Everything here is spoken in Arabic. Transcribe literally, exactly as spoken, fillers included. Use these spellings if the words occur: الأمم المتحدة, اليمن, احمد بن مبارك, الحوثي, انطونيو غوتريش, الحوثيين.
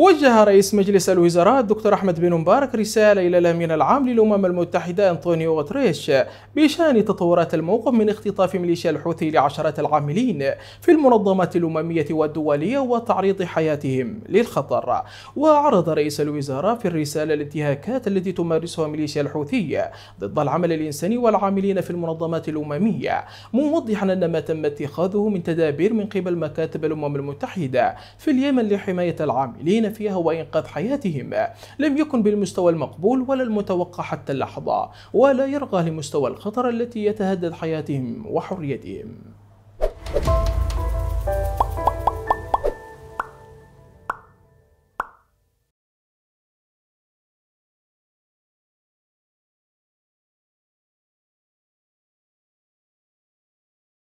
وجه رئيس مجلس الوزراء الدكتور احمد بن مبارك رسالة الى الامين العام للامم المتحدة انطونيو غوتريش بشان تطورات الموقف من اختطاف ميليشيا الحوثي لعشرات العاملين في المنظمات الاممية والدولية وتعريض حياتهم للخطر. وعرض رئيس الوزراء في الرسالة الانتهاكات التي تمارسها ميليشيا الحوثية ضد العمل الانساني والعاملين في المنظمات الاممية، موضحا ان ما تم اتخاذه من تدابير من قبل مكاتب الامم المتحدة في اليمن لحماية العاملين فيها وإنقاذ حياتهم لم يكن بالمستوى المقبول ولا المتوقع حتى اللحظة، ولا يرقى لمستوى الخطر التي يتهدد حياتهم وحريتهم.